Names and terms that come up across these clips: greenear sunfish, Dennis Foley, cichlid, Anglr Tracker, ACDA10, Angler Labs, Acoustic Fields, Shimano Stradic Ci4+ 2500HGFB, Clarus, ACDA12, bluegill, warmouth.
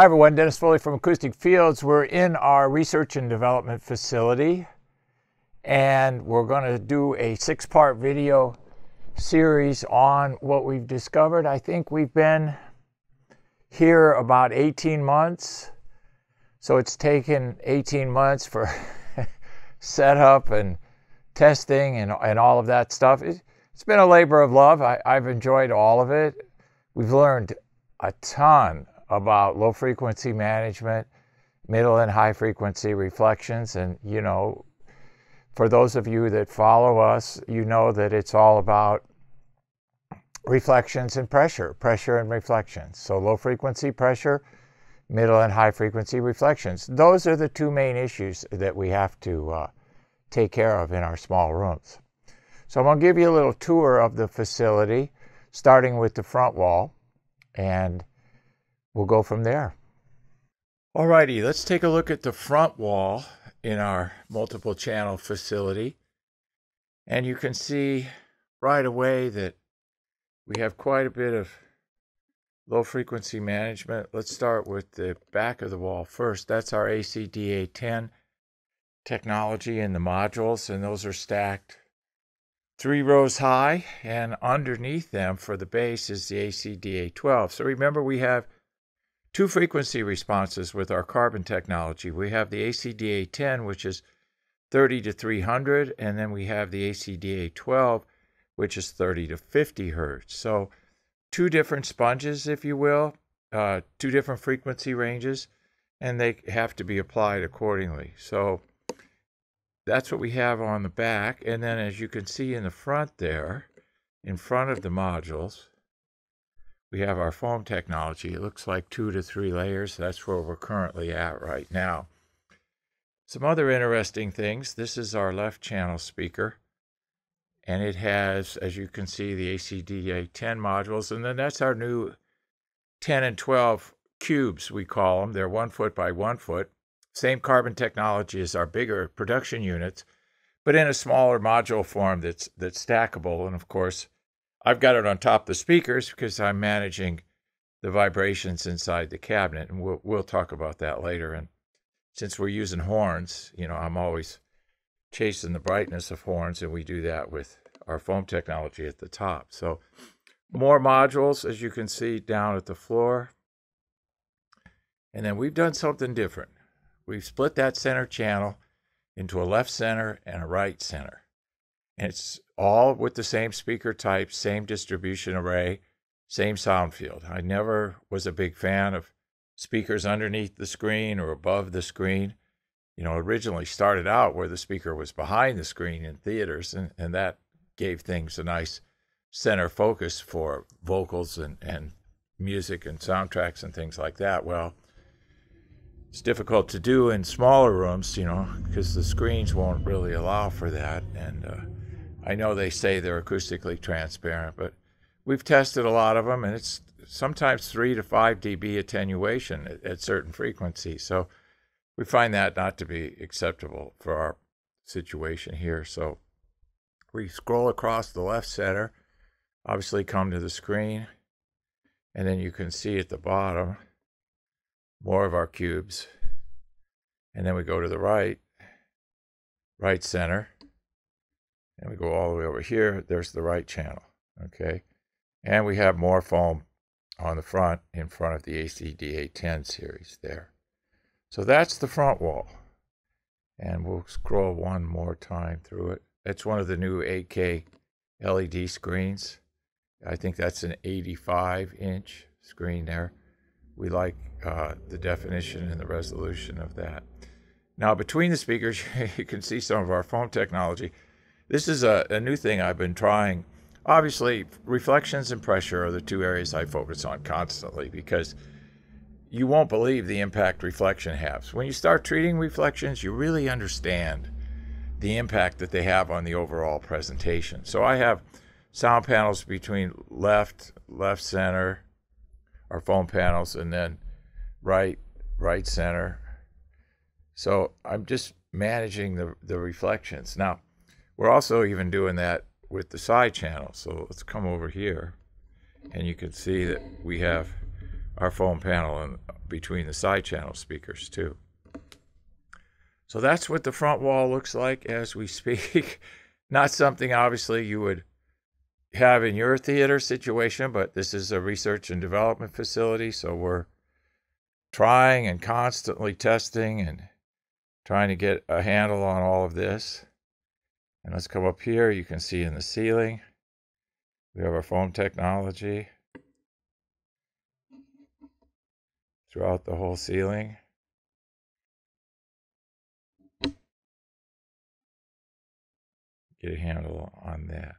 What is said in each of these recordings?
Hi everyone, Dennis Foley from Acoustic Fields. We're in our research and development facility and we're going to do a 6-part video series on what we've discovered. I think we've been here about 18 months. So it's taken 18 months for setup and testing and all of that stuff. It's been a labor of love. I've enjoyed all of it. We've learned a ton about low frequency management, middle and high frequency reflections. And you know, for those of you that follow us, you know that it's all about reflections and pressure and reflections. So low frequency pressure, middle and high frequency reflections. Those are the two main issues that we have to take care of in our small rooms. So I'm gonna give you a little tour of the facility, starting with the front wall, and we'll go from there. Alrighty, let's take a look at the front wall in our multiple channel facility. And you can see right away that we have quite a bit of low frequency management. Let's start with the back of the wall first. That's our ACDA10 technology and the modules, and those are stacked 3 rows high, and underneath them for the bass is the ACDA12. So remember, we have 2 frequency responses with our carbon technology. We have the ACDA10, which is 30 to 300, and then we have the ACDA12, which is 30 to 50 hertz. So 2 different sponges, if you will, 2 different frequency ranges, and they have to be applied accordingly. So that's what we have on the back. And then as you can see in the front there, in front of the modules, we have our foam technology. It looks like 2 to 3 layers. That's where we're currently at right now. Some other interesting things. This is our left channel speaker. And it has, as you can see, the ACDA10 modules. And then that's our new 10 and 12 cubes, we call them. They're 1 foot by 1 foot. Same carbon technology as our bigger production units, but in a smaller module form that's stackable. And of course, I've got it on top of the speakers because I'm managing the vibrations inside the cabinet, and we'll talk about that later. And since we're using horns, you know, I'm always chasing the brightness of horns, and we do that with our foam technology at the top. So more modules, as you can see, down at the floor. And then we've done something different. We've split that center channel into a left center and a right center. And it's all with the same speaker type, same distribution array, same sound field. I never was a big fan of speakers underneath the screen or above the screen. You know, originally started out where the speaker was behind the screen in theaters, and that gave things a nice center focus for vocals and music and soundtracks and things like that. Well, it's difficult to do in smaller rooms, you know, because the screens won't really allow for that. And I know they say they're acoustically transparent, but we've tested a lot of them, and it's sometimes 3 to 5 dB attenuation at certain frequencies. So we find that not to be acceptable for our situation here. So we scroll across the left center, obviously come to the screen, and then you can see at the bottom more of our cubes. And then we go to the right center. And we go all the way over here. There's the right channel, okay? And we have more foam on the front, in front of the ACDA10 series there. So that's the front wall. And we'll scroll one more time through it. That's one of the new 8K LED screens. I think that's an 85-inch screen there. We like the definition and the resolution of that. Now, between the speakers, you can see some of our foam technology. This is a new thing I've been trying. Obviously, reflections and pressure are the 2 areas I focus on constantly, because you won't believe the impact reflection has. When you start treating reflections, you really understand the impact that they have on the overall presentation. So I have sound panels between left center, our foam panels, and then right center. So I'm just managing the reflections. Now, we're also even doing that with the side channel. So let's come over here, and you can see that we have our foam panel and between the side channel speakers too. So that's what the front wall looks like as we speak. Not something obviously you would have in your theater situation, but this is a research and development facility, so we're trying and constantly testing and trying to get a handle on all of this. And let's come up here. You can see in the ceiling, we have our foam technology throughout the whole ceiling. Get a handle on that.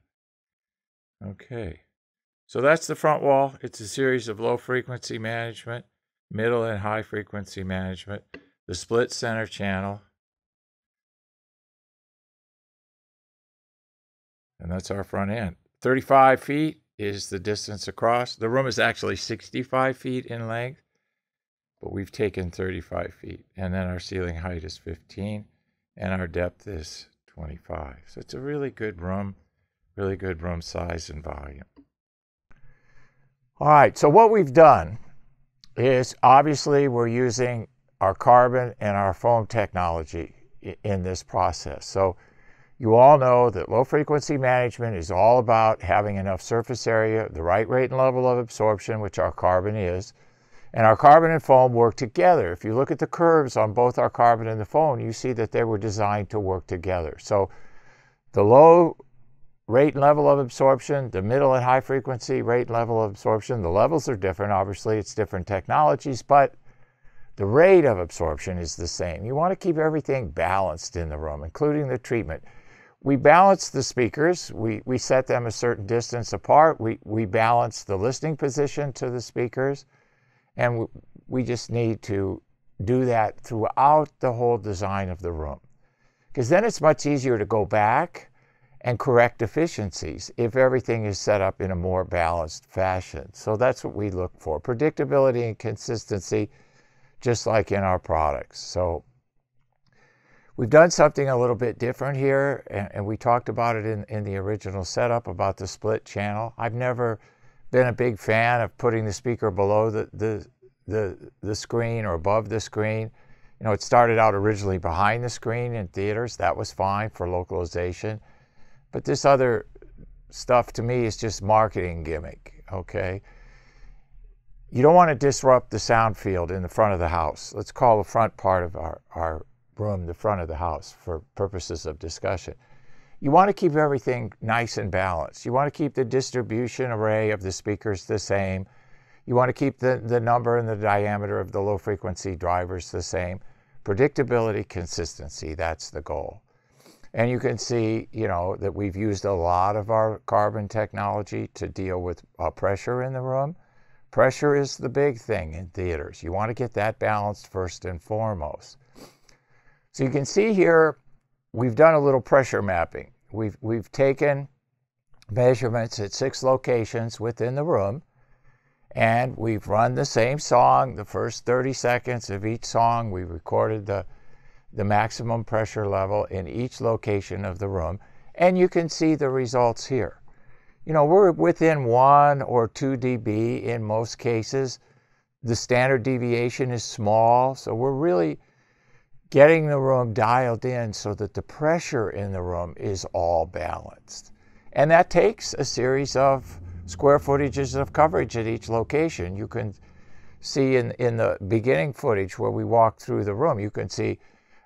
Okay, so that's the front wall. It's a series of low frequency management, middle and high frequency management, the split center channel. And that's our front end. 35 feet is the distance across. The room is actually 65 feet in length, but we've taken 35 feet. And then our ceiling height is 15, and our depth is 25. So it's a really good room size and volume. All right, so what we've done is obviously we're using our carbon and our foam technology in this process. So you all know that low frequency management is all about having enough surface area, the right rate and level of absorption, which our carbon is, and our carbon and foam work together. If you look at the curves on both our carbon and the foam, you see that they were designed to work together. So the low rate and level of absorption, the middle and high frequency rate and level of absorption, the levels are different, obviously it's different technologies, but the rate of absorption is the same. You want to keep everything balanced in the room, including the treatment. We balance the speakers. We set them a certain distance apart. We balance the listening position to the speakers. And we just need to do that throughout the whole design of the room. Because then it's much easier to go back and correct deficiencies if everything is set up in a more balanced fashion. So that's what we look for. Predictability and consistency, just like in our products. So we've done something a little bit different here, and we talked about it in the original setup about the split channel. I've never been a big fan of putting the speaker below the screen or above the screen. You know, it started out originally behind the screen in theaters. That was fine for localization. But this other stuff to me is just marketing gimmick, okay? You don't want to disrupt the sound field in the front of the house. Let's call the front part of our room the front of the house for purposes of discussion. You want to keep everything nice and balanced. You want to keep the distribution array of the speakers the same. You want to keep the number and the diameter of the low frequency drivers the same. Predictability, consistency, that's the goal. And you can see, you know, that we've used a lot of our carbon technology to deal with pressure in the room. Pressure is the big thing in theaters. You want to get that balanced first and foremost. So you can see here, we've done a little pressure mapping. We've taken measurements at 6 locations within the room, and we've run the same song. The first 30 seconds of each song, we recorded the maximum pressure level in each location of the room, and you can see the results here. You know, we're within 1 or 2 dB in most cases. The standard deviation is small, so we're really getting the room dialed in so that the pressure in the room is all balanced. And that takes a series of square footages of coverage at each location. You can see in the beginning footage where we walk through the room, you can see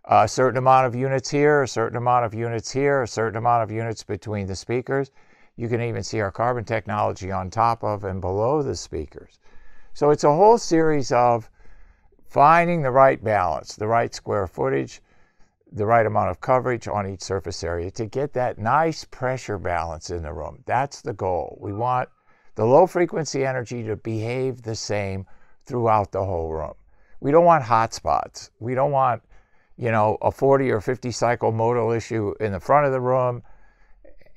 a certain amount of units here, a certain amount of units here, a certain amount of units between the speakers. You can even see our carbon technology on top of and below the speakers. So it's a whole series of finding the right balance, the right square footage, the right amount of coverage on each surface area to get that nice pressure balance in the room. That's the goal. We want the low frequency energy to behave the same throughout the whole room. We don't want hot spots. We don't want, you know, a 40 or 50 cycle modal issue in the front of the room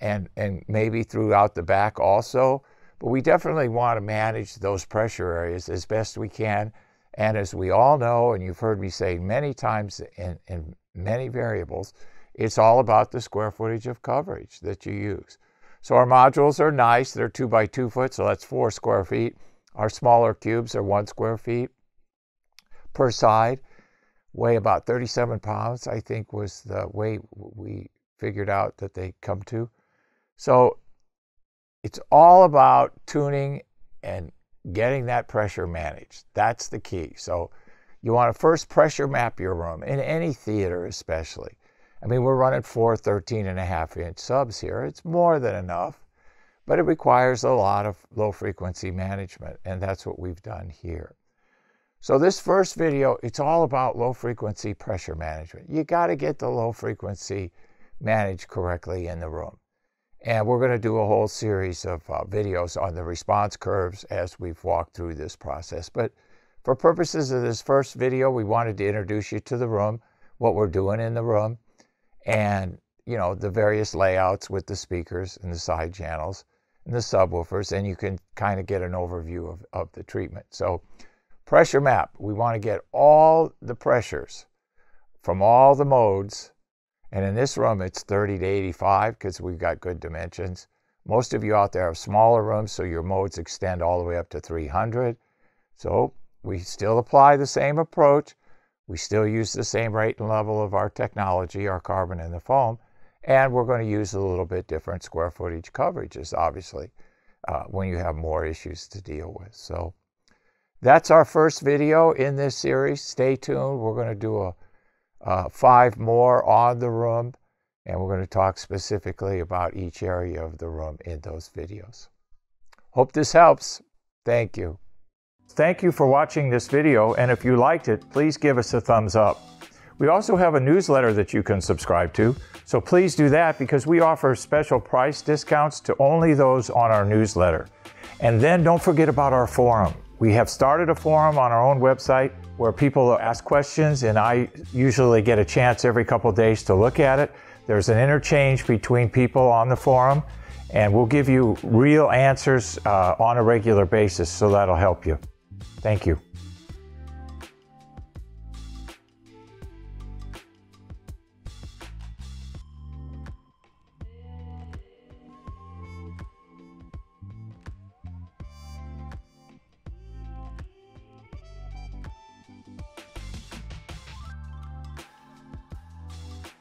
and maybe throughout the back also. But we definitely want to manage those pressure areas as best we can. And as we all know, and you've heard me say many times in many variables, it's all about the square footage of coverage that you use. So our modules are nice. They're 2 by 2 foot, so that's 4 square feet. Our smaller cubes are 1 square feet per side, weigh about 37 pounds, I think was the weight we figured out that they come to. So it's all about tuning and getting that pressure managed. That's the key. So you want to first pressure map your room, in any theater especially. I mean, we're running 4 13.5-inch subs here. It's more than enough, but it requires a lot of low-frequency management, and that's what we've done here. So this first video, it's all about low-frequency pressure management. You got to get the low frequency managed correctly in the room. And we're going to do a whole series of videos on the response curves as we've walked through this process. But for purposes of this first video, we wanted to introduce you to the room, what we're doing in the room, and you know, the various layouts with the speakers and the side channels and the subwoofers, and you can kind of get an overview of the treatment. So pressure map, we want to get all the pressures from all the modes. And in this room, it's 30 to 85 because we've got good dimensions. Most of you out there have smaller rooms, so your modes extend all the way up to 300. So we still apply the same approach. We still use the same rate and level of our technology, our carbon and the foam, and we're going to use a little bit different square footage coverages, obviously, when you have more issues to deal with. So that's our first video in this series. Stay tuned. We're going to do a 5 more on the room, and we're going to talk specifically about each area of the room in those videos. Hope this helps. Thank you. Thank you for watching this video, and if you liked it, please give us a thumbs up. We also have a newsletter that you can subscribe to, so please do that because we offer special price discounts to only those on our newsletter. And then don't forget about our forum. We have started a forum on our own website where people ask questions, and I usually get a chance every couple of days to look at it. There's an interchange between people on the forum, and we'll give you real answers on a regular basis, so that'll help you. Thank you.